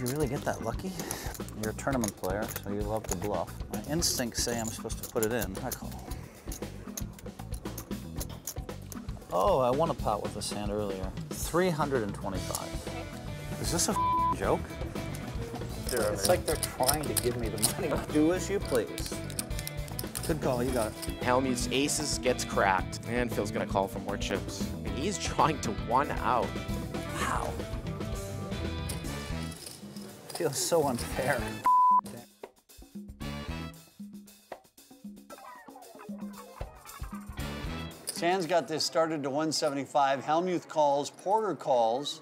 you really get that lucky? You're a tournament player, so you love the bluff. My instincts say I'm supposed to put it in. I call. Oh, I won a pot with this hand earlier. 325. Is this a joke? It's like they're trying to give me the money. Do as you please. Good call, you got it. Hellmuth's aces gets cracked, and Phil's gonna call for more chips. And he's trying to one out. Wow. Feels so unfair. Sands got this started to 175. Hellmuth calls, Porter calls.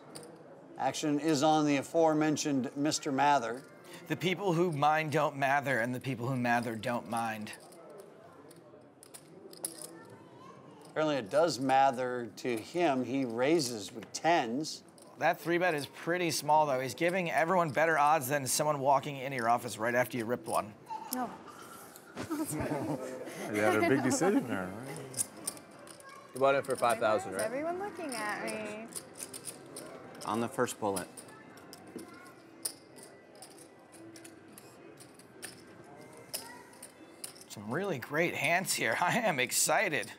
Action is on the aforementioned Mr. Mather. The people who mind don't mather, and the people who mather don't mind. Apparently it does mather to him. He raises with tens. That three bet is pretty small, though. He's giving everyone better odds than someone walking into your office right after you ripped one. No. You had a big decision there, right? You bought it for 5,000, right? Everyone looking at me. On the first bullet. Some really great hands here. I am excited.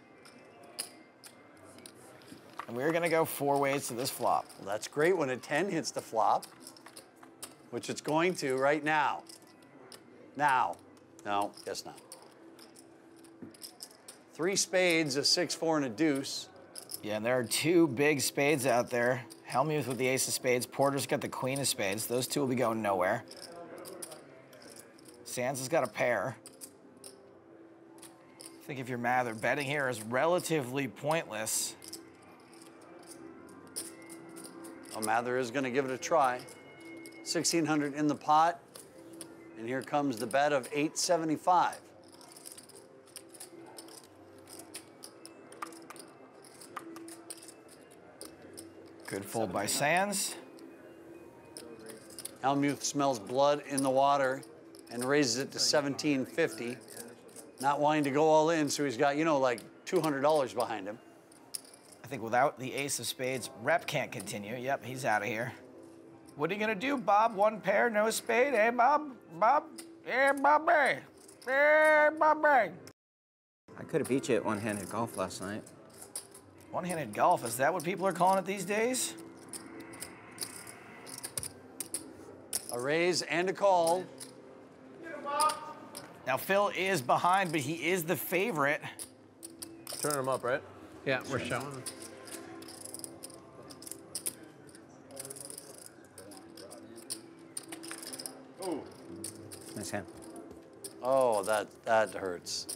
And we're gonna go four ways to this flop. Well, that's great when a 10 hits the flop, which it's going to right now. Now. No, guess not. Three spades, a 6-4, and a deuce. Yeah, and there are two big spades out there. Hellmuth with the ace of spades. Porter's got the queen of spades. Those two will be going nowhere. Sands has got a pair. I think if you're mather, betting here is relatively pointless. Well, mather is going to give it a try. 1,600 in the pot, and here comes the bet of 875. Good fold by Sands. Hellmuth smells blood in the water and raises it to 1750. Not wanting to go all in, so he's got, you know, like $200 behind him. I think without the ace of spades, Rep can't continue. Yep, he's out of here. What are you gonna do, Bob? One pair, no spade, eh, Bob? Bob? Eh, Bobby! Eh, Bobby! I could have beat you at one-handed golf last night. One-handed golf, is that what people are calling it these days? A raise and a call. Now Phil is behind, but he is the favorite. Turn him up, right? Yeah, we're showing him. Oh. Nice hand. Oh, that hurts.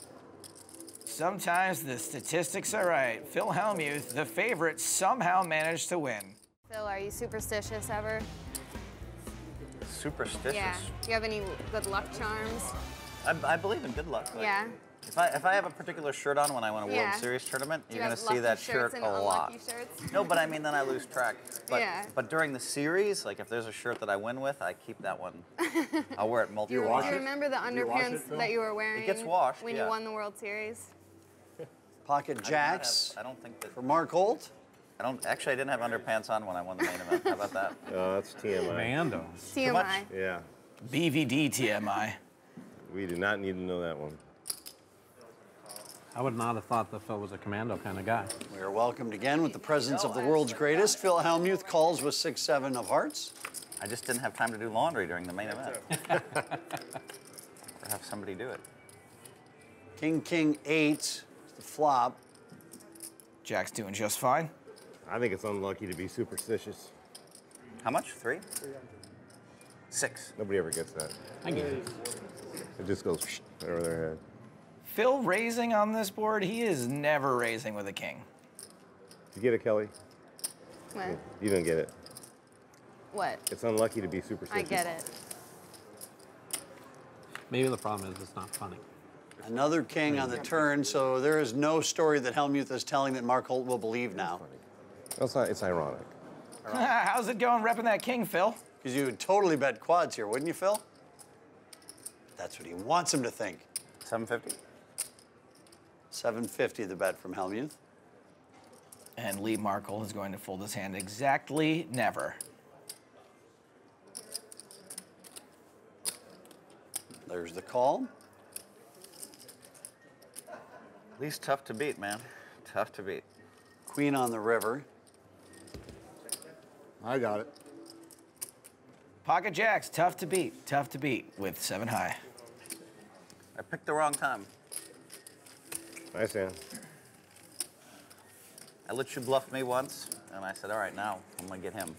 Sometimes the statistics are right. Phil Hellmuth, the favorite, somehow managed to win. Phil, are you superstitious ever? Superstitious? Yeah. Do you have any good luck charms? I believe in good luck. Like, yeah. If I have a particular shirt on when I win a World Series tournament, you're going to see that shirt a lot. No, but I mean, then I lose track. But, but during the series, like if there's a shirt that I win with, I keep that one. I'll wear it multiple times. Do you remember the underpants that you were wearing? It gets washed, when you won the World Series? Pocket jacks. I don't think that. For Mark Holt? Actually, I didn't have underpants on when I won the main event. How about that? Oh, that's TMI. Mando. TMI. Yeah. BVD TMI. We do not need to know that one. I would not have thought that Phil was a commando kind of guy. We are welcomed again with the presence of the world's greatest. Phil Hellmuth calls with 6-7 of hearts. I just didn't have time to do laundry during the main event. Or have somebody do it. King, king, eight, the flop. Jack's doing just fine. I think it's unlucky to be superstitious. How much? Three? 6. Nobody ever gets that. I get it. It just goes over their head. Phil raising on this board, he is never raising with a king. Did you get it, Kelly? What? You didn't get it. What? It's unlucky to be superstitious. I get it. Maybe the problem is it's not funny. Another king on the turn, so there is no story that Hellmuth is telling that Mark Holt will believe now. That's not, it's ironic. How's it going repping that king, Phil? Because you would totally bet quads here, wouldn't you, Phil? That's what he wants him to think. 750? 750 the bet from Hellmuth. And Lee Markle is going to fold his hand exactly never. There's the call. Lee's tough to beat, man. Tough to beat. Queen on the river. I got it. Pocket jacks, tough to beat. Tough to beat with 7 high. I picked the wrong time. Nice hand. I let you bluff me once, and I said, all right, now I'm gonna get him.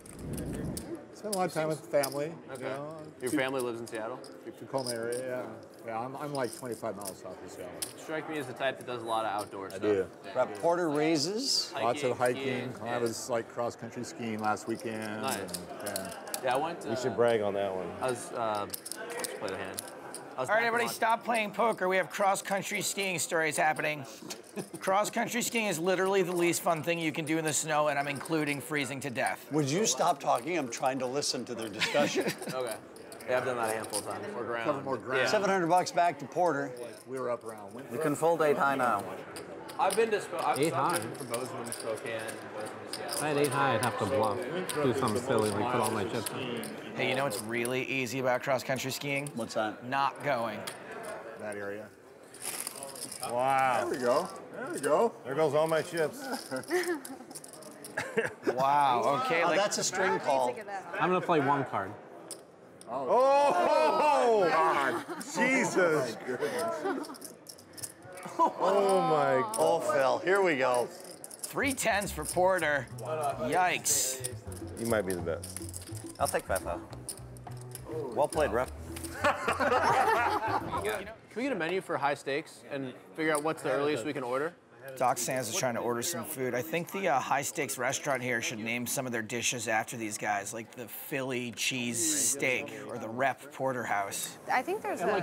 Spent a lot of time with family. Okay. You know? Your family lives in Seattle? Tacoma area, yeah. Yeah, I'm like 25 miles south of Seattle. Strike me as the type that does a lot of outdoor stuff. I do. Rep Porter raises. Hiking, lots of hiking. Skiing, I was like cross-country skiing last weekend. Nice. And, yeah, I went to... You should brag on that one. I was... let's play the hand. All right, everybody, stop playing poker. We have cross-country skiing stories happening. Cross-country skiing is literally the least fun thing you can do in the snow, and I'm including freezing to death. Would you stop talking? I'm trying to listen to their discussion. Okay. Yeah, I've done that a handful of times. More ground. Cover more ground. Yeah. $700 back to Porter. We were up around. You can fold 8 high now. I've been to Spokane. 8 high? From Bozeman to Spokane. If I had 8 high, I'd have to bluff. Do something silly, like put all my chips in. Hey, you know what's really easy about cross-country skiing? What's that? Not going. That area. Wow. There we go. There we go. There goes all my chips. Wow, okay. Oh, like, that's a string call. I'm going to play one card. Oh, God. Jesus. Oh, my goodness. Oh my God. Oh, Phil, here we go. 3 tens for Porter. Yikes. You might be the best. I'll take 5,000. Well played, ref. Can we get a menu for high stakes and figure out what's the earliest we can order? Doc Sands is trying to order some food. I think the high stakes restaurant here should name some of their dishes after these guys, like the Philly cheese steak or the Rep Porterhouse. I think there's a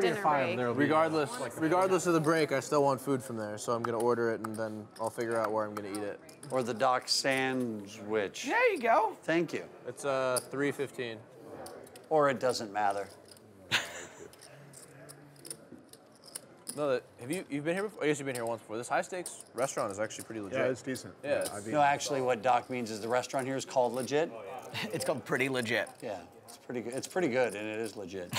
dinner break. Regardless of the break, I still want food from there, so I'm gonna order it and then I'll figure out where I'm gonna eat it. Or the Doc Sandwich. There you go. Thank you. It's $3.15. Or it doesn't matter. No, have you've been here before? I guess you've been here once before. This high stakes restaurant is actually pretty legit. Yeah, it's decent. Yeah. No, actually, what Doc means is the restaurant here is called Legit. Oh, yeah. It's called Pretty Legit. Yeah, it's pretty good. It's pretty good, and it is legit.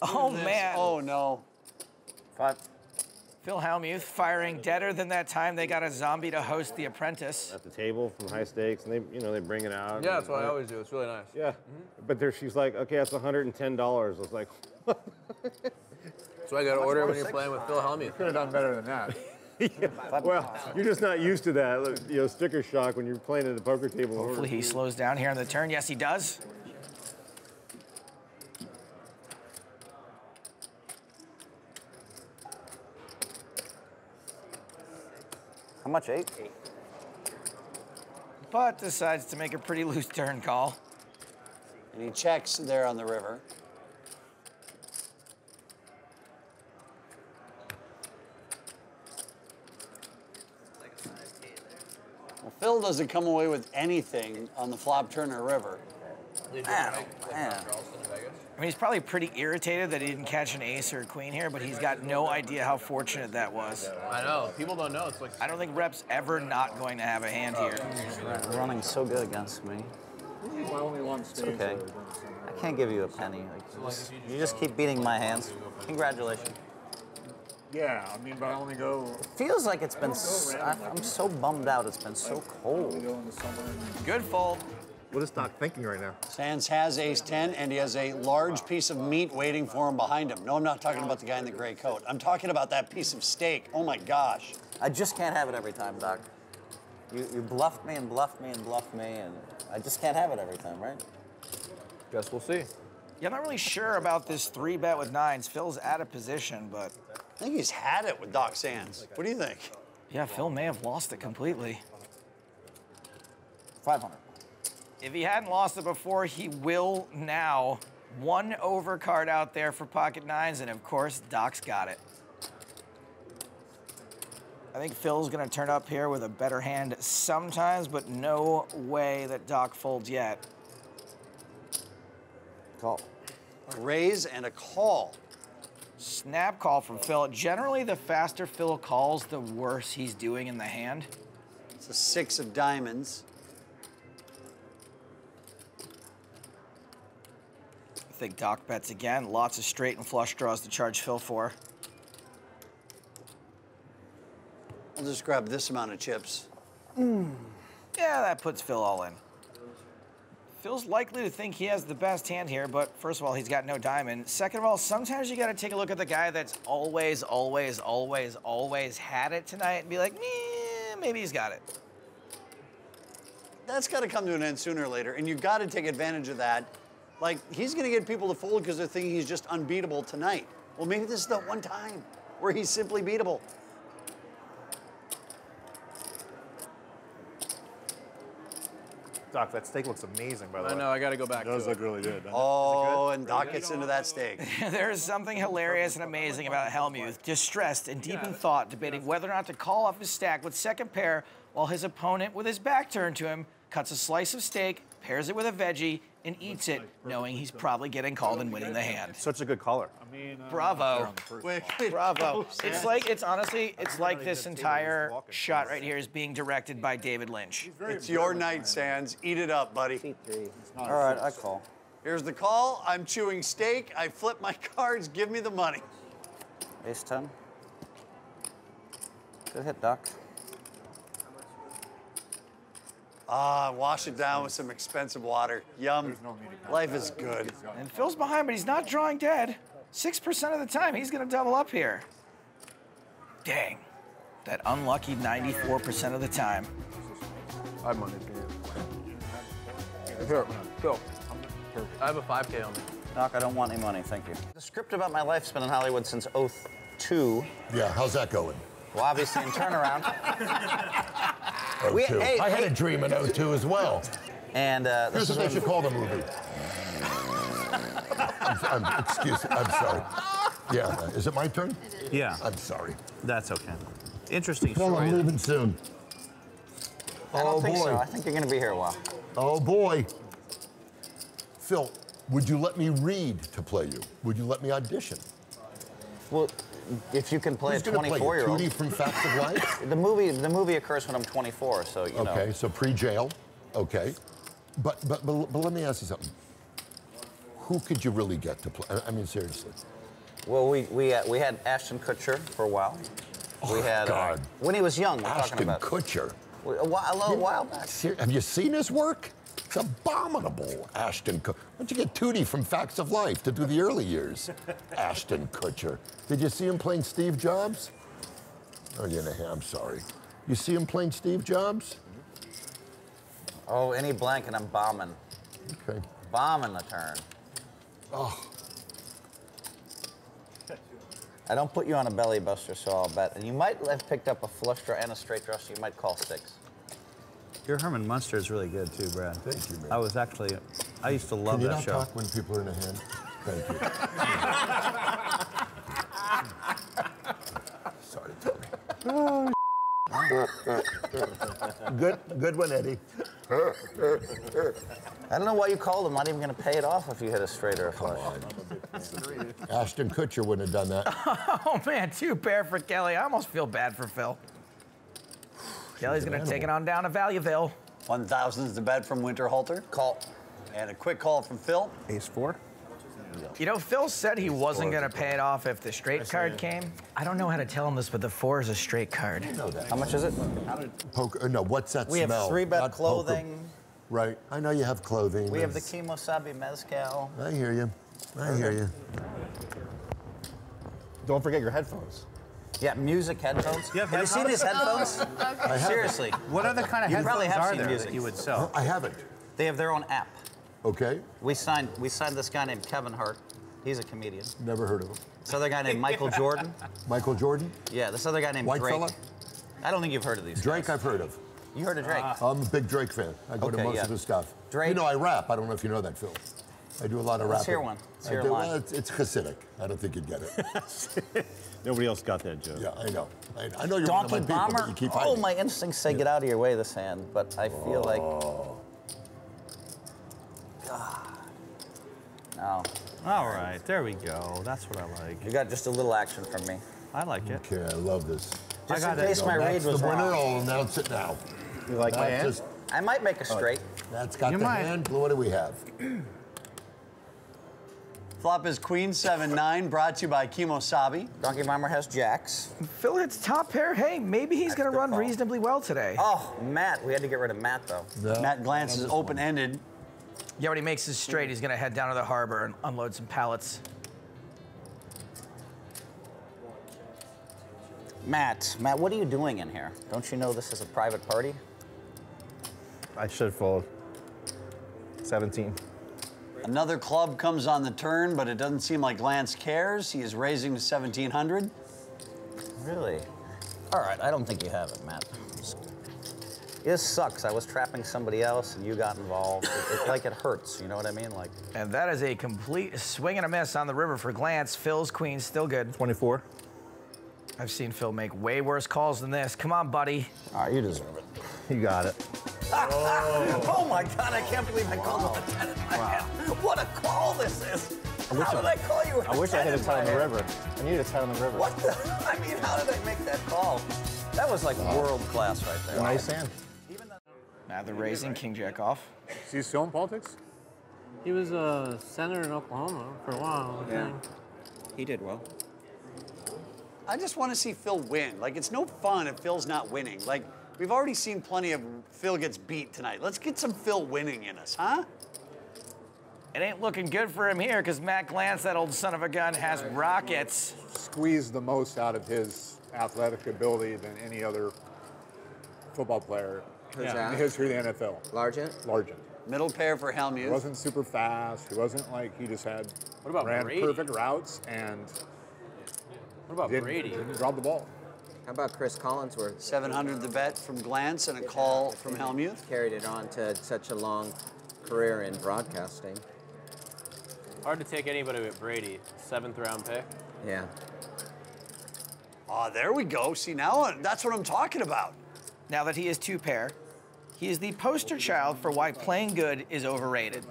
Oh man. Oh no. 5. Phil Hellmuth firing deader than that time they got a zombie to host The Apprentice. At the table from high stakes, and they bring it out. Yeah, that's what I always do. It's really nice. Yeah. Mm-hmm. But there, she's like, okay, that's $110. I was like. So I got to order when you're playing with Phil Hellmuth. You could have done better than that. Yeah. Well, you're just not used to that. You know, sticker shock when you're playing at the poker table. Hopefully he slows down here on the turn. Yes, he does. How much, 8? 8. But decides to make a pretty loose turn call. And he checks there on the river. Phil doesn't come away with anything on the flop turn or river. I mean, he's probably pretty irritated that he didn't catch an ace or a queen here, but he's got no idea how fortunate that was. I know. People don't know. It's like I don't think Rep's ever not going to have a hand here. You're running so good against me. It's okay. I can't give you a penny. You just keep beating my hands. Congratulations. Yeah, I mean, but I only go... It feels like it's been... I'm so bummed out. It's been so cold. Good fold. What is Doc thinking right now? Sands has ace-10, and he has a large piece of meat waiting for him behind him. No, I'm not talking about the guy in the gray coat. I'm talking about that piece of steak. Oh, my gosh. I just can't have it every time, Doc. You bluffed me and bluffed me and bluffed me, and I just can't have it every time, right? Guess we'll see. Yeah, I'm not really sure about this 3-bet with 9s. Phil's out of position, but... I think he's had it with Doc Sands. What do you think? Yeah, Phil may have lost it completely. 500. If he hadn't lost it before, he will now. One overcard out there for pocket 9s, and of course, Doc's got it. I think Phil's gonna turn up here with a better hand sometimes, but no way that Doc folds yet. Call. A raise and a call. Snap call from Phil. Generally, the faster Phil calls, the worse he's doing in the hand. It's a 6 of diamonds. I think Doc bets again. Lots of straight and flush draws to charge Phil for. I'll just grab this amount of chips. Yeah, that puts Phil all in. Phil's likely to think he has the best hand here, but first of all, he's got no diamond. Second of all, sometimes you gotta take a look at the guy that's always had it tonight and be like, maybe he's got it. That's gotta come to an end sooner or later, and you've gotta take advantage of that. Like, he's gonna get people to fold because they're thinking he's just unbeatable tonight. Well, maybe this is that one time where he's simply beatable. Doc, that steak looks amazing, by the way. I know, I gotta go back to it. It does look really good. Oh, and Doc gets into that steak. There is something hilarious and amazing about Hellmuth, distressed and deep in thought, debating whether or not to call off his stack with second pair, while his opponent, with his back turned to him, cuts a slice of steak, pairs it with a veggie, and eats it, knowing he's probably getting called and winning the hand. Such a good caller. I mean, bravo. Bravo. It's like, it's honestly, it's like this entire shot right here is being directed by David Lynch. It's your night, Sands. Eat it up, buddy. All right, I call. Here's the call. I'm chewing steak. I flip my cards. Give me the money. Ace 10. Good hit, Doc. Ah, wash it down with some expensive water. Yum. Life is good. And Phil's behind, but he's not drawing dead. 6% of the time, he's gonna double up here. Dang. That unlucky 94% of the time. I have money for you. Here, Phil. I have a 5K on me. Doc, I don't want any money, thank you. The script about my life's been in Hollywood since 02. Yeah, how's that going? Well, obviously, in turnaround. I had a dream in 02 as well. And here's what they should call the movie. I'm sorry. Yeah, is it my turn? Yeah. I'm sorry. That's okay. Interesting story. No, I'm leaving soon. I don't think so. I think you're gonna be here a while. Oh boy. Phil, would you let me read to play you? Would you let me audition? Well, if you can play a 24-year-old. Tootie from Facts of Life? The movie occurs when I'm 24, so you know. Okay, so pre-jail. Okay. But let me ask you something. Who could you really get to play? I mean, seriously. Well, we had Ashton Kutcher for a while. Oh, we had, God. When he was young, we're talking about. Ashton Kutcher. A little while back. Have you seen his work? It's abominable, Ashton Kutcher. Why'd you get Tootie from Facts of Life to do the early years? Ashton Kutcher. Did you see him playing Steve Jobs? Oh, yeah, I'm sorry. You see him playing Steve Jobs? Oh, any blank and I'm bombing. Okay. Bombing the turn. Oh. I don't put you on a belly buster, so I'll bet. And you might have picked up a flush draw and a straight draw, so you might call six. Your Herman Munster is really good too, Brad. Thank you, man. I was actually, I used to love that show. Can you not talk when people are in a hand? Thank you. Sorry, Tony. Oh, good one, Eddie. I don't know why you called him. I'm not even going to pay it off if you hit a straight or a flush. Ashton Kutcher wouldn't have done that. Oh, man, two pair for Kelly. I almost feel bad for Phil. Kelly's gonna take it on down to Valleyville. 1,000's the bet from Winterhalter. Call. And a quick call from Phil. Ace four. You know, Phil said he wasn't gonna pay it off if the straight card came. I don't know how to tell him this, but the four is a straight card. You know that. How much is it? Poker, no, what's that smell? We have three bet clothing. Poker. Right, I know you have clothing. We have the Kimo Sabe Mezcal. I hear you, I hear you. Don't forget your headphones. Yeah, music headphones. Have you seen these headphones? Okay. Seriously. What other kind of headphones are there that you would sell? I haven't. They have their own app. Okay. We signed this guy named Kevin Hart. He's a comedian. Never heard of him. This other guy named Michael Jordan. Michael Jordan? Yeah, this other guy named Drake. White fella? I don't think you've heard of these Drake guys. I've heard of. You heard of Drake? I'm a big Drake fan. I go to most of his stuff. Drake. You know, I rap. I don't know if you know that, Phil. I do a lot of rapping. Let's hear one. Let's hear a line. Well, it's Hasidic. I don't think you'd get it. Nobody else got that joke. Yeah, I know. I know you're one of my people, but you keep hiding. Oh, my instincts say get out of your way, this hand, but I feel like... God. No. All right, there we go. That's what I like. You got just a little action from me. I like it. Okay, I love this. Just in case my read was wrong. I'll announce it now. You like my hand? I might make a straight. That's got the hand. What do we have? Flop is queen 7-9, brought to you by Kimo Sabe. Donkey Bomber has jacks. Phil hits top pair. Hey, maybe he's going to run reasonably well today. Oh, Matt. We had to get rid of Matt, though. Matt Glantz is open-ended. Yeah, when he makes his straight, he's going to head down to the harbor and unload some pallets. Matt, what are you doing in here? Don't you know this is a private party? I should fold. 17. Another club comes on the turn, but it doesn't seem like Lance cares. He is raising to 1,700. Really? All right, I don't think you have it, Matt. This sucks. I was trapping somebody else, and you got involved. It hurts, you know what I mean? Like. And that is a complete swing and a miss on the river for Glantz. Phil's queen still good. 24. I've seen Phil make way worse calls than this. Come on, buddy. All right, you deserve it. You got it. Oh my God, I can't believe I called him a 10 in my hand. What a call this is. How did I call you a 10? I wish I had a 10 on the river. I needed a 10 on the river. What the? I mean, how did I make that call? That was like world class right there. Nice hand. Now they're raising King Jack off. Is he still in politics? He was a senator in Oklahoma for a while. Yeah. He did well. I just want to see Phil win. Like, it's no fun if Phil's not winning. Like, we've already seen plenty of Phil gets beat tonight. Let's get some Phil winning in us, huh? It ain't looking good for him here, because Matt Glantz, that old son of a gun, has rockets. Squeeze the most out of his athletic ability than any other football player in the history of the NFL. Largent. Middle pair for Hellmuth. He wasn't super fast. He wasn't like he just had ran perfect routes and what about Brady? Didn't drop the ball. How about Chris Collinsworth? 700 the bet from Glantz and a call from Hellmuth. Carried it on to such a long career in broadcasting. Hard to take anybody but Brady. 7th round pick. Yeah. Ah, there we go. See, now that's what I'm talking about. Now that he is two pair, he is the poster child for why playing good is overrated.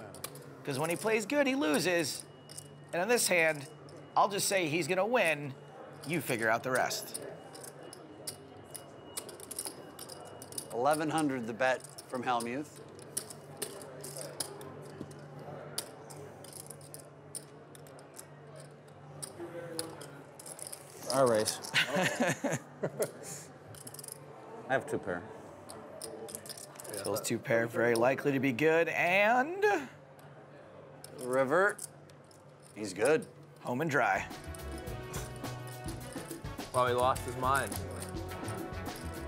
Because when he plays good, he loses. And on this hand, I'll just say he's going to win. You figure out the rest. 1,100 the bet from Hellmuth. Our race. I have two pair. Phil's two pair, very likely to be good, and river. He's good. Home and dry. Well, he lost his mind.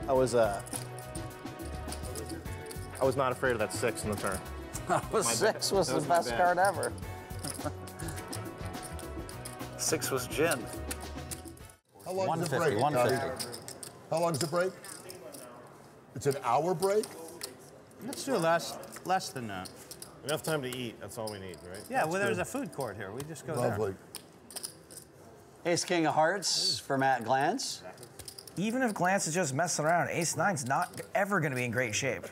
I was not afraid of that 6 in the turn. Six was the best card ever. 6 was gin. How long is the break? 150. How long is the break? It's an hour break? Let's do less than that. Enough time to eat, that's all we need, right? Yeah, well, there's a food court here. We just go there. Ace King of Hearts for Matt Glantz. Even if Glantz is just messing around, Ace Nine's not ever going to be in great shape.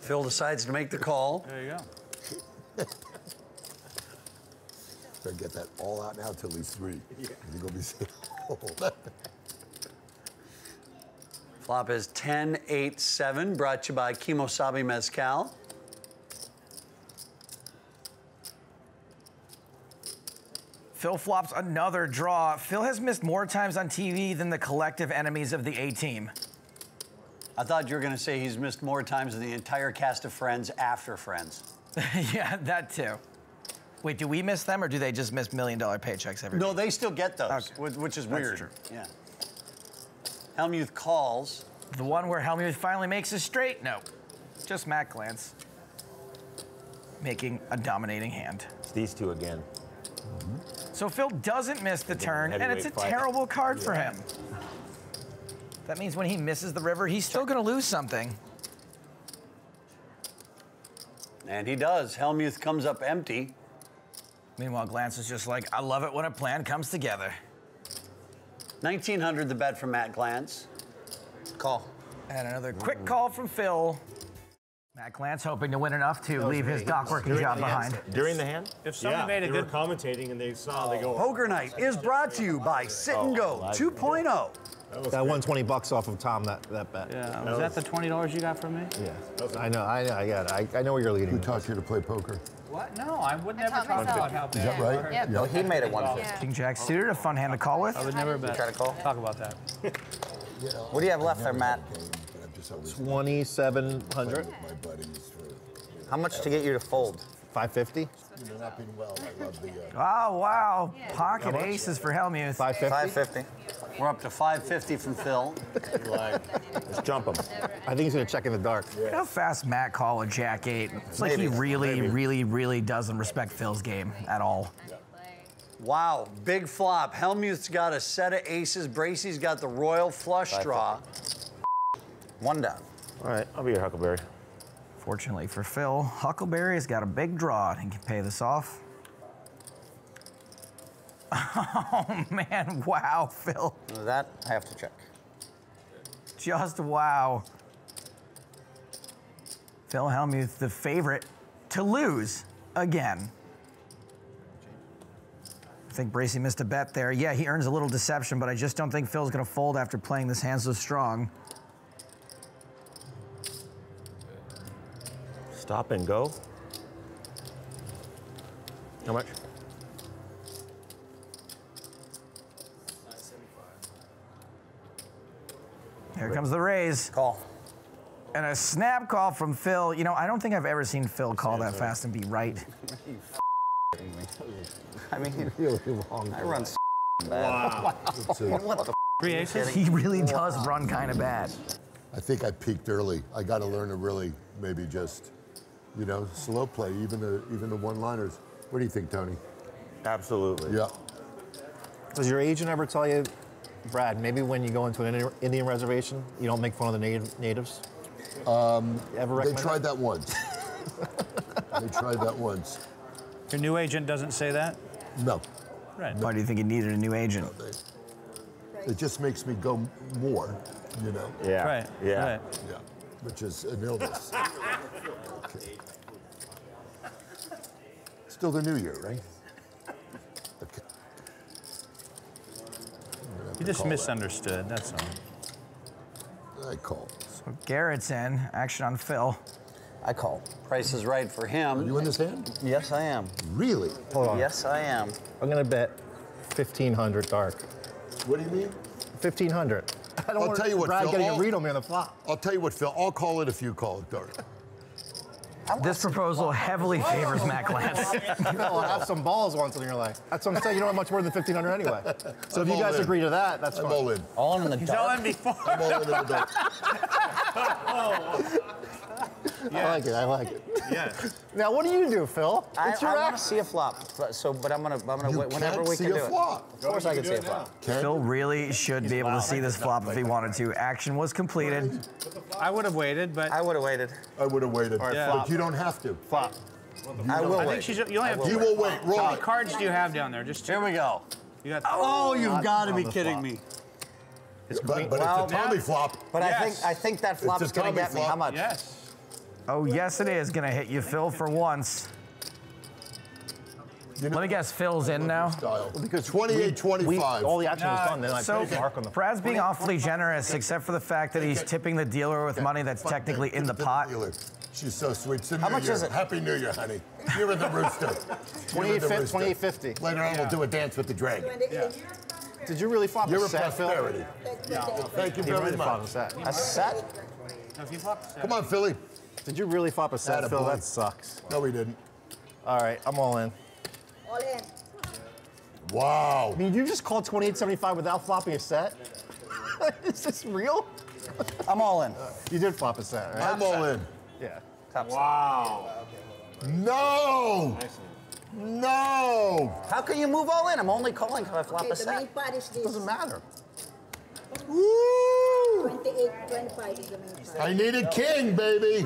Phil decides to make the call. There you go. Better get that all out now till he's 3. Yeah. He's gonna be sick. Flop is 10-8-7, brought to you by Kimo Sabe Mezcal. Phil flops another draw. Phil has missed more times on TV than the collective enemies of the A-Team. I thought you were going to say he's missed more times than the entire cast of Friends after Friends. Yeah, that too. Wait, do we miss them, or do they just miss $1 million paychecks every week? No, they still get those, which is weird. That's true. Yeah. Hellmuth calls. The one where Hellmuth finally makes a straight? No. Just Matt Glantz making a dominating hand. It's these two again. Mm-hmm. So Phil doesn't miss the turn, and it's a terrible card for him. That means when he misses the river, he's still going to lose something. And he does. Hellmuth comes up empty. Meanwhile, Glantz is just like, I love it when a plan comes together. 1,900 the bet from Matt Glantz. Call. And another quick call from Phil. Matt Glantz hoping to win enough to leave his dock working job behind. During the hand? If someone made a good commentating and they saw they go. Poker Night is brought to you by Sit and Go 2.0. That won $20 off of Tom that bet. Yeah, was that the $20 you got from me? Yeah, I know where you're leading. Who taught you to play poker? What? No, I would never talk about how bad. Is that right? Yeah. No, he made it $150. Yeah. King Jack suited, a fun hand to call with. I would never bet. Try to call. Talk about that. What do you have left there, Matt? 2,700. How much to get you to fold? 550. You're not being well. I love the. Oh wow! Pocket aces for Hellmuth. 550. We're up to 550 from Phil. Let's jump him. I think he's gonna check in the dark. Yeah. Look how fast Matt called a Jack 8. It's like he really doesn't respect Phil's game at all. Yeah. Wow! Big flop. Hellmuth's got a set of aces. Bracey's got the royal flush draw. One down. All right, I'll be your Huckleberry. Fortunately for Phil, Huckleberry has got a big draw and can pay this off. Oh man, wow, Phil. That I have to check. Just wow. Phil Hellmuth, the favorite to lose again. I think Bracey missed a bet there. Yeah, he earns a little deception, but I just don't think Phil's gonna fold after playing this hand so strong. Stop and go. How much? 975. Here comes the raise. Call. And a snap call from Phil. You know, I don't think I've ever seen Phil call that fast and be right. I mean, really long. I run so bad. Wow. What the three aces? He really does run kind of bad. I think I peaked early. I got to learn to really maybe just. You know, slow play, even the one-liners. What do you think, Tony? Absolutely. Yeah. Does your agent ever tell you, Brad, maybe when you go into an Indian reservation, you don't make fun of the natives? Ever recommend that once. They tried that once. Your new agent doesn't say that? No. Right. Why do you think he needed a new agent? No, it just makes me go more, you know? Yeah. Right. Yeah. Right. Yeah. Which is an illness. Okay. Still the new year, right? Okay. You just misunderstood, that's all. I call. So Garrett's in, action on Phil. I call. Price is right for him. Are you in this hand? Yes, I am. Really? Hold on. Yes, I am. I'm gonna bet 1,500 dark. What do you mean? 1,500. I'll tell you what, Phil. Getting a read on me on the flop. I'll tell you what, Phil. I'll call it if you call it dark. This proposal heavily favors Matt Glantz. You know, have some balls once in your life. That's what I'm saying. You don't have much more than 1,500 anyway. So if you guys agree to that, that's fine. I'm all in. All in the dark. All in before. I'm all in the dark. Yes. I like it. Yes. Now, what do you do, Phil? It's your act. I want to see a flop. So, but I'm gonna wait whenever we can do it. You can't see a flop. Of course, I can see a flop. Phil really should be able to see this flop if he wanted to. Action was completed. I would have waited, but I would have waited. But you don't have to. Flop. I will wait. I think you only have. You will wait. Roll. How many cards do you have down there? Just here we go. You got. Oh, you've got to be kidding me. But it's a Tommy flop. But I think that flop is gonna get me. How much? Yes. Oh, yes, it is gonna hit you, Phil, for once. You know, let me guess, Phil's in now? Well, because 28-25. All the action was done, then I put the mark on the flop. Brad's being awfully generous, except for the fact that he's tipping the dealer with money that's technically in the pot. She's so sweet. How much is it? Happy New Year, honey. You're the rooster. 28.50. Later on, we'll do a dance with the dragon. Yeah. Did you really flop a set, Phil? Thank you very much. A set? Come on, Philly. Did you really flop a set, Phil? That sucks. No, we didn't. All right, I'm all in. All in. Wow. I mean, you just called 28.75 without flopping a set? Is this real? I'm all in. You did flop a set, right? I'm all in. Yeah. Top set. Wow. No! No! How can you move all in? I'm only calling because I flop a set. It doesn't matter. Woo! 28.25 is the main prize. I need a king, baby.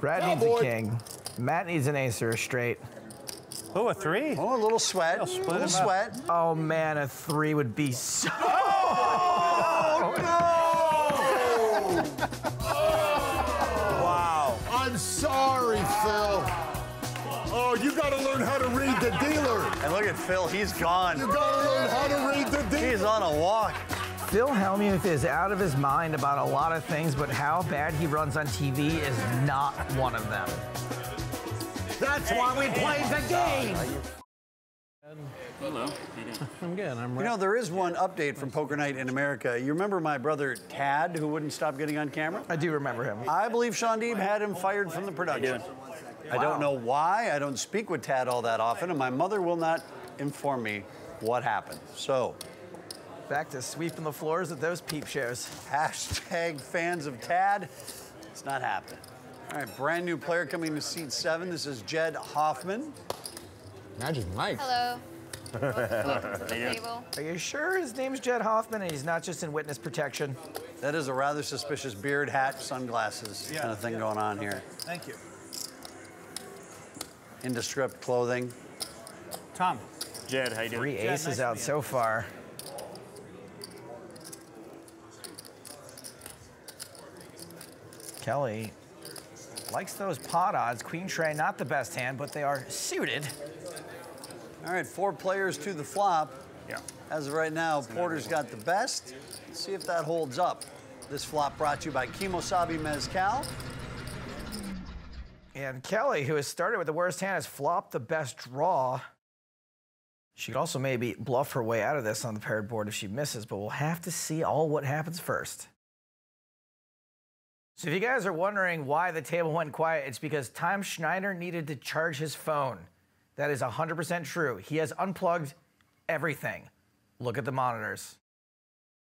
Brad needs a king. Matt needs an ace or a straight. Oh, a three. Oh, a little sweat. A little sweat. Oh man, a three would be so. Oh no! Wow. I'm sorry, Phil. Oh, you got to learn how to read the dealer. And look at Phil. He's gone. You got to learn how to read the dealer. He's on a walk. Phil Hellmuth is out of his mind about a lot of things, but how bad he runs on TV is not one of them. That's why we played the game! Hello. I'm good. I'm ready. You know, there is one update from Poker Night in America. You remember my brother Tad, who wouldn't stop getting on camera? I do remember him. I believe Sean Deeb had him fired from the production. I don't know why. I don't speak with Tad all that often, and my mother will not inform me what happened. So, back to sweeping the floors at those peep shows. Hashtag fans of Tad. It's not happening. All right, brand new player coming to seat 7. This is Jed Hoffman. Magic Mike. Hello. Welcome to the table. Are you sure his name's Jed Hoffman and he's not just in witness protection? That is a rather suspicious beard, hat, sunglasses kind of thing going on here. Thank you. Indescript clothing. Tom. Jed, how you doing? 3 aces Jed, nice out so far. Kelly likes those pot odds. Queen Trey, not the best hand, but they are suited. All right, 4 players to the flop. Yeah. As of right now, Porter's got the best. Let's see if that holds up. This flop brought to you by Kimo Sabe Mezcal. And Kelly, who has started with the worst hand, has flopped the best draw. She could also maybe bluff her way out of this on the paired board if she misses, but we'll have to see all what happens first. So if you guys are wondering why the table went quiet, it's because Tom Schneider needed to charge his phone. That is 100% true. He has unplugged everything. Look at the monitors.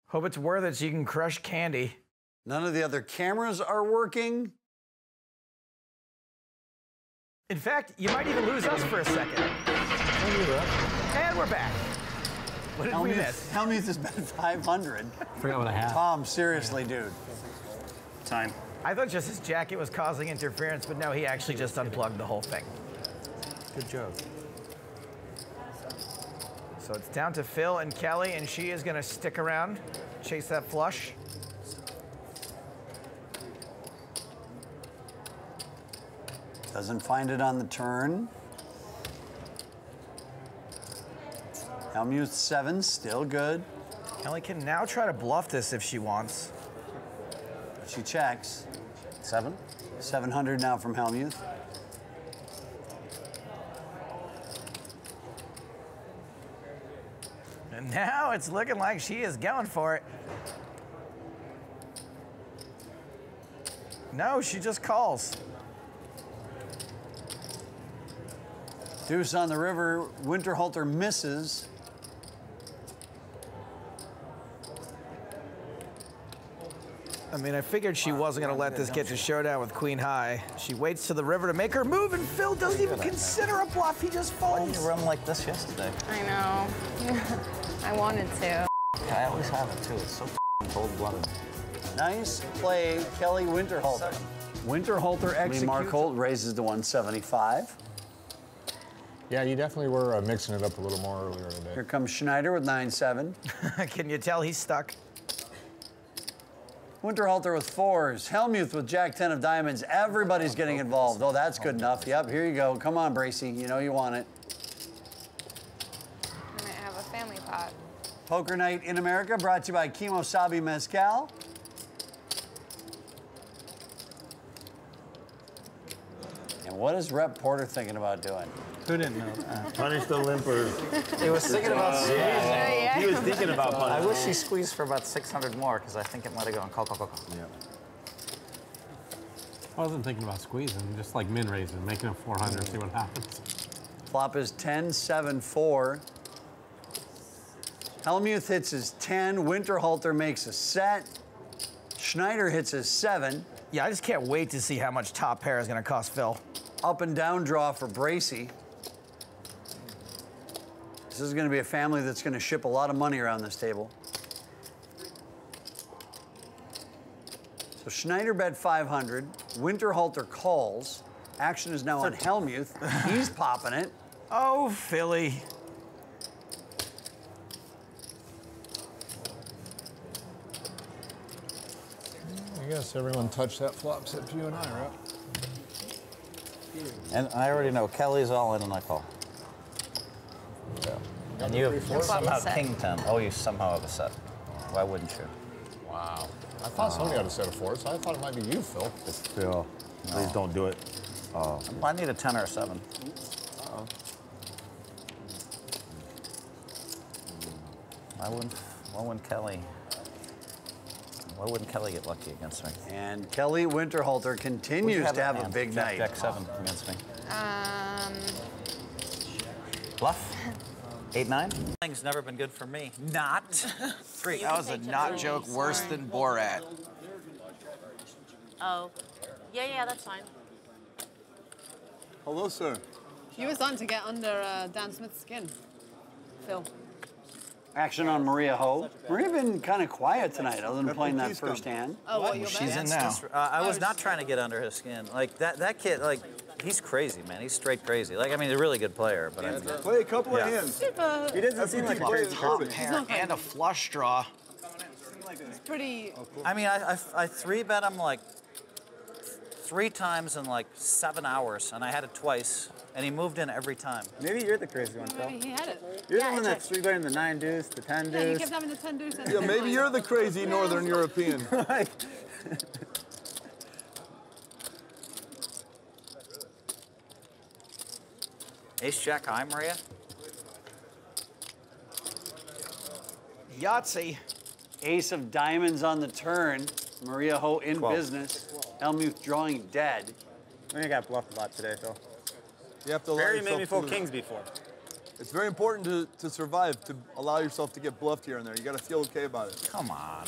Hope it's worth it so you can crush candy. None of the other cameras are working. In fact, you might even lose us for a second. And we're back. What did we miss? Hellmuth has been 500. Forgot what I had. Tom, seriously, dude. Time. I thought just his jacket was causing interference, but no, he actually just unplugged the whole thing. Good job. So it's down to Phil and Kelly, and she is going to stick around, chase that flush. Doesn't find it on the turn. Hellmuth 7, still good. Kelly can now try to bluff this if she wants. She checks. 7? 700 now from Hellmuth. And now it's looking like she is going for it. No, she just calls. Deuce on the river. Winterhalter misses. I mean, I figured she wasn't going to let this get to showdown with Queen High. She waits to the river to make her move, and Phil doesn't even consider a bluff. He just folds. Why didn't you run like this yesterday? I know. I wanted to. I always have it, too. It's so cold-blooded. Nice play, Kelly Winterhalter. Winterhalter executes. Lee Mark Hoyt raises to 175. Yeah, you definitely were mixing it up a little more earlier today. Here comes Schneider with 9-7. Can you tell he's stuck? Winterhalter with 4s. Hellmuth with Jack 10 of diamonds. Everybody's getting involved. Oh, that's good enough. Yep, here you go. Come on, Bracey. You know you want it. I'm gonna have a family pot. Poker Night in America brought to you by Kimo Sabe Mezcal. And what is Rep Porter thinking about doing? Who didn't know that? Punish the limpers. He was thinking about squeezing. Yeah. He was thinking about punishing. I wish he squeezed for about 600 more, because I think it might have gone call. Yeah. I wasn't thinking about squeezing, just like min raising, making him 400, see what happens. Flop is 10, 7, 4. Hellmuth hits his 10. Winterhalter makes a set. Schneider hits his 7. Yeah, I just can't wait to see how much top pair is going to cost Phil. Up and down draw for Bracey. This is going to be a family that's going to ship a lot of money around this table. So Schneider bet 500. Winterhalter calls. Action is now on Hellmuth. He's popping it. Oh, Philly. I guess everyone touched that flop except you and I, right? And I already know Kelly's all in, and I call. Yeah. And you have somehow king 10. Oh, you somehow have a set. Why wouldn't you? Wow. I thought somebody ought to set it for us. I thought it might be you, Phil. It's Phil. No. Please don't do it. Oh. I need a 10 or a 7. Uh-oh. Why wouldn't Kelly? Why wouldn't Kelly get lucky against me? And Kelly Winterhalter continues to have a big night. Jack 7 against me. Bluff. 8-9. Thing's never been good for me. Not. 3. That was a not joke worse than Borat. Oh. Yeah, yeah, that's fine. Hello, sir. He was on to get under Dan Smith's skin. Phil. Action on Maria Ho. Maria's been kind of quiet tonight, other than playing that first hand. Oh, well, she's in now. I was not trying to get under his skin. Like that kid, like he's crazy, man. He's straight crazy. Like I mean, he's a really good player, but I mean, play a couple of hands. He doesn't seem like plays top pair and a flush draw. It's pretty. I mean, I 3-bet him like 3 times in like 7 hours, and I had it twice. And he moved in every time. Maybe you're the crazy one, Phil. Maybe he had it. You're the one that's 3-betting the 9-deuce, the 10-deuce. Yeah, you kept having the 10-deuce. Yeah, maybe you're the crazy Northern European. Right. Ace-Jack high, Maria. Yahtzee. Ace of diamonds on the turn. Maria Ho in 12. Business. Hellmuth drawing dead. I got bluffed a lot today, Phil. You have to allow yourself made me fold kings before. It's very important to survive, to allow yourself to get bluffed here and there. You got to feel okay about it. Come on.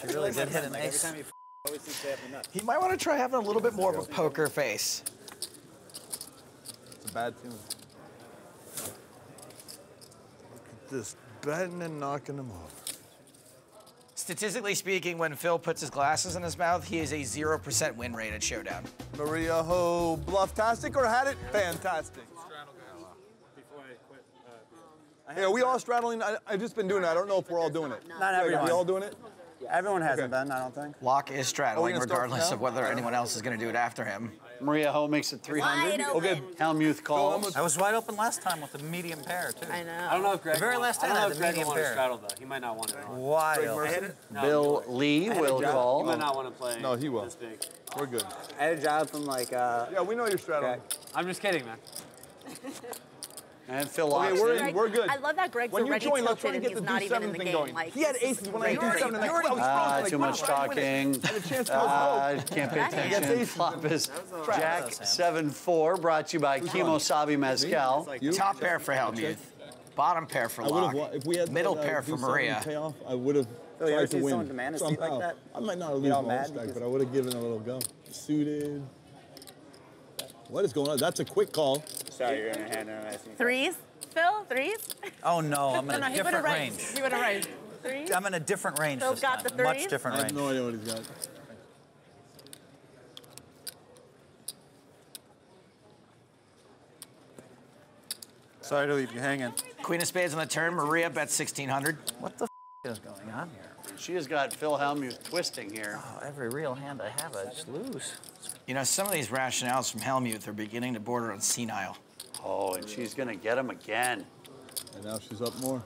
She really did hit an ace. Every time always seems to happen nuts. He might want to try having a little bit more of a poker face. It's a bad feeling. Look at this, betting and knocking him over. Statistically speaking, when Phil puts his glasses in his mouth, he is a 0% win rate at Showdown. Maria Ho, bluff-tastic or had it? Fantastic. Yeah, we all straddling? I've just been doing it. I don't know if we're all doing it. Not everyone. Are we all doing it? Yeah, everyone hasn't been, I don't think. Locke is straddling regardless of whether anyone else is going to do it after him. Maria Ho makes it 300. Okay. Hellmuth calls. I was wide open last time with the medium pair, too. I know. I don't know if Greg. The very last time I had the medium pair. Straddle, though. He might not want to. Wild. Bill Lee will call. He might not want to play. No, he will. We're good. I had a job from like. Yeah, we know you're straddling. I'm just kidding, man. And Phil Locke. Okay, we're good. I love that Greg's already tilted. When you join, let's try to get the do-7 thing going. Like, he had aces when I had do-7 and I was wrong. Too much talking. Can't pay attention. Flop is Jack 7-4, brought to you by Kimo Sabe Mezcal. Top pair for Hellmuth. Bottom pair for Locke. Middle pair for Maria. I would have tried to win. I might not have lose my stack, but I would have given a little go. Suited. What is going on? That's a quick call. Sorry, you're gonna hand it. Threes, Phil? Threes? Oh no, I'm in a different range. He would have raised. Threes? I'm in a different range this time. Phil's got the threes? Much different range. I have no idea what he's got. Sorry to leave you hanging. Queen of spades on the turn. Maria bets 1,600. What the f is going on here? She has got Phil Hellmuth twisting here. Oh, every real hand I have, I just lose. You know, some of these rationales from Hellmuth are beginning to border on senile. Oh, and she's going to get him again. And now she's up more.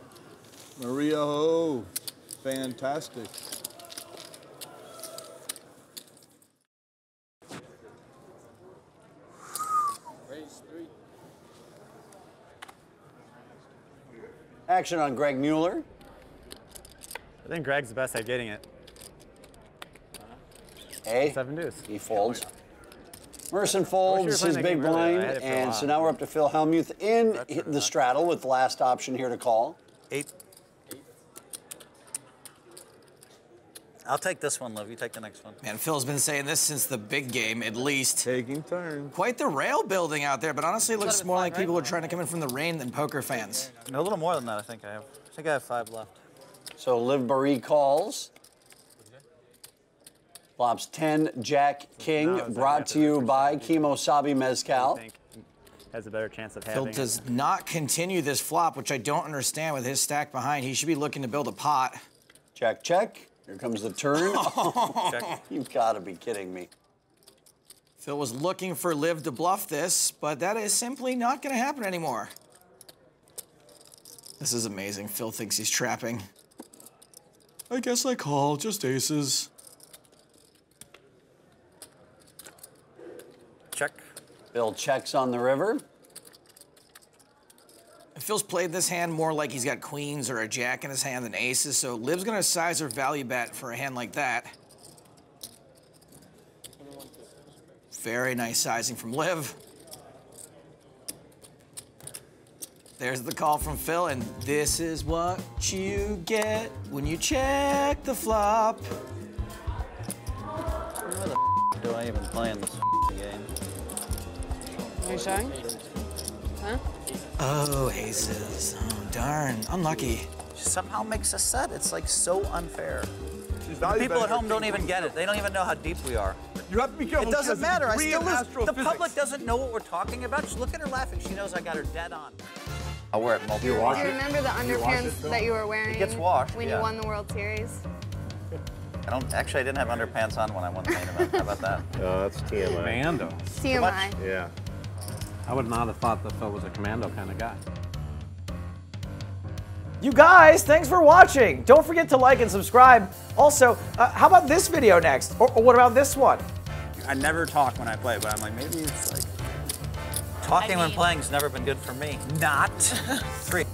Maria Ho, fantastic. Action on Greg Mueller. I think Greg's the best at getting it. A, 7-deuce. He folds. Merson folds his big blind, and so now we're up to Phil Hellmuth in the straddle with the last option here to call. 8. I'll take this one, Liv. You take the next one. Man, Phil's been saying this since the big game, at least. Taking turns. Quite the rail building out there, but honestly, it looks more like people are trying to come in from the rain than poker fans. A little more than that, I think I have. I think I have 5 left. So Liv Barry calls. Flops 10, Jack, King, brought to you by Kimo Sabe Mezcal. I think has a better chance of having. Phil does not continue this flop, which I don't understand with his stack behind. He should be looking to build a pot. Jack, check. Here comes the turn. Check. You've got to be kidding me. Phil was looking for Liv to bluff this, but that is simply not going to happen anymore. This is amazing. Phil thinks he's trapping. I guess I call, just aces. Check. Bill checks on the river. Phil's played this hand more like he's got queens or a jack in his hand than aces, so Liv's gonna size or value bet for a hand like that. Very nice sizing from Liv. There's the call from Phil, and this is what you get when you check the flop. Where the f do I even play in this game? Are you showing? Huh? Oh, aces. Oh, darn. Unlucky. She somehow makes a set. It's like so unfair. The people at home don't even get it. They don't even know how deep we are. You have to be careful. It doesn't matter. I still lose. The public doesn't know what we're talking about. Just look at her laughing. She knows I got her dead on. I'll wear it multiple times. Do you remember the underpants that you were wearing? It gets washed. When you won the World Series? I don't. Actually, I didn't have underpants on when I won the main event. How about that? Oh, that's TMI. Commando. TMI. Yeah. I would not have thought that Phil was a commando kind of guy. You guys, thanks for watching. Don't forget to like and subscribe. Also, how about this video next? Or what about this one? I never talk when I play, but I'm like, maybe it's like... Talking when playing's never been good for me. Not. Three.